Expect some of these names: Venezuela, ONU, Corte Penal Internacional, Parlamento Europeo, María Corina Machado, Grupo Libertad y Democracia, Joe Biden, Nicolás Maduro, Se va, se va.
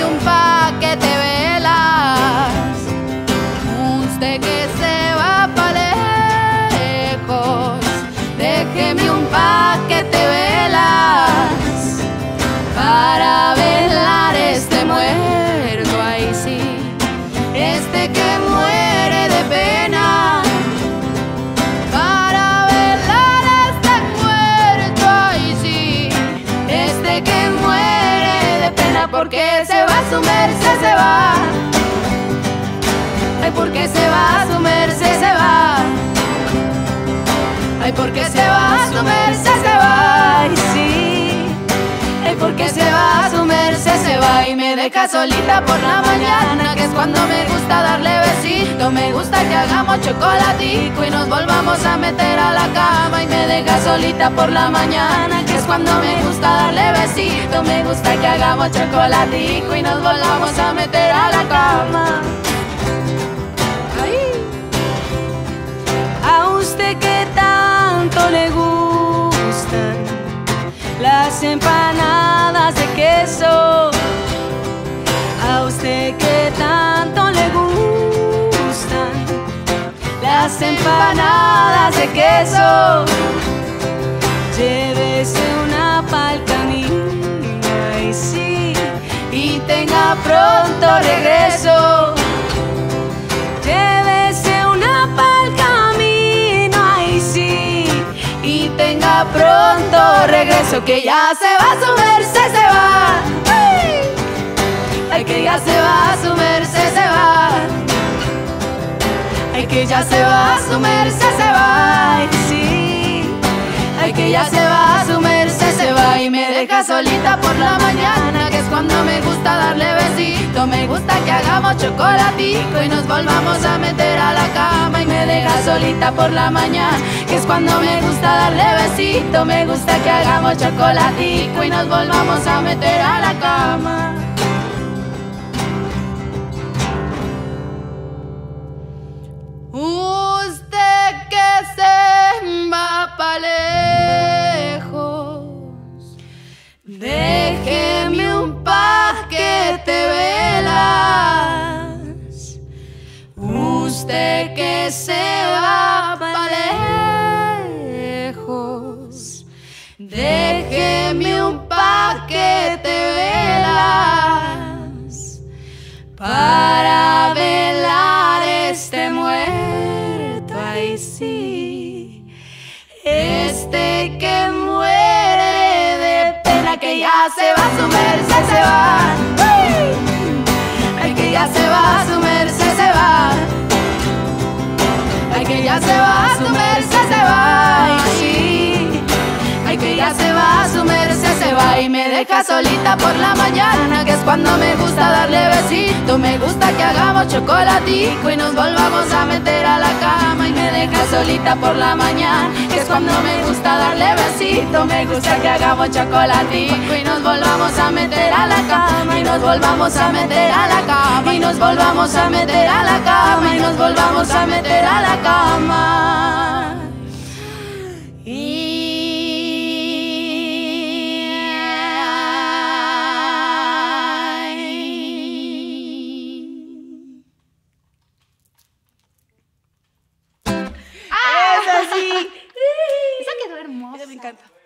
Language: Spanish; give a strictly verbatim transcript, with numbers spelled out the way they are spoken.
hay un pa' que te velas, usted que se va pa' lejos. Déjeme un pa' que te velas, para velar este muerto, ahí sí, este que muere de pena. Para velar este muerto, ahí sí, este que muere de pena. Porque se va a su merced, se va. Ay, porque se va a su merced, se va. Ay, porque se va a su merced, se va, y sí. Ay, porque se va a su merced, se va. Y me deja solita por la mañana, que es cuando me gusta darle besito. Me gusta que hagamos chocolatico y nos volvamos a meter a la cama. Y me deja solita por la mañana, que es cuando me gusta darle besito. Me gusta que hagamos chocolatico y nos volvamos a meter a la cama. Las empanadas de queso, a usted que tanto le gustan. Las empanadas de queso, llévese una pa'l camino, ay sí, y tenga pronto regreso. Llévese una pa'l camino, ay sí, y tenga pronto regreso, que ya se va a su merced, se va. ¡Ay! Ay, que ya se va a su merced, se va. Ay, que ya se va a su merced, se va. Ay, sí. Ay, que ya se va a su merced, se va. Y me deja solita por la mañana, que es cuando me gusta darle besito. Me gusta que hagamos chocolatico y nos volvamos a meter a la cama. Y me deja solita por la mañana, que es cuando me gusta darle besito. Me gusta que hagamos chocolatico y nos volvamos a meter a la cama. Usted que se va pa' lejos, déjeme un pa' que te velas. Usted que se va pa' lejos, déjeme un pa' que te velas, para velar este muerto, ay sí, este que muere de pena. Que ya se va a su merced, se va. Ay, que ya se va a su merced, se va. Ay, que ya se va a su merced, se va, ay sí. Ay, que ya se va a su merced, se va. Y me deja solita por la mañana, que es cuando me gusta darle besito. Me gusta que hagamos chocolatico y nos volvamos a meter a la cama. Y me deja solita por la mañana, que es cuando me gusta darle besito. Me gusta que hagamos chocolatico y nos volvamos a meter a la cama. Y nos volvamos a meter a la cama. Y nos volvamos a meter a la cama. Y nos volvamos a meter a la cama. Me encanta.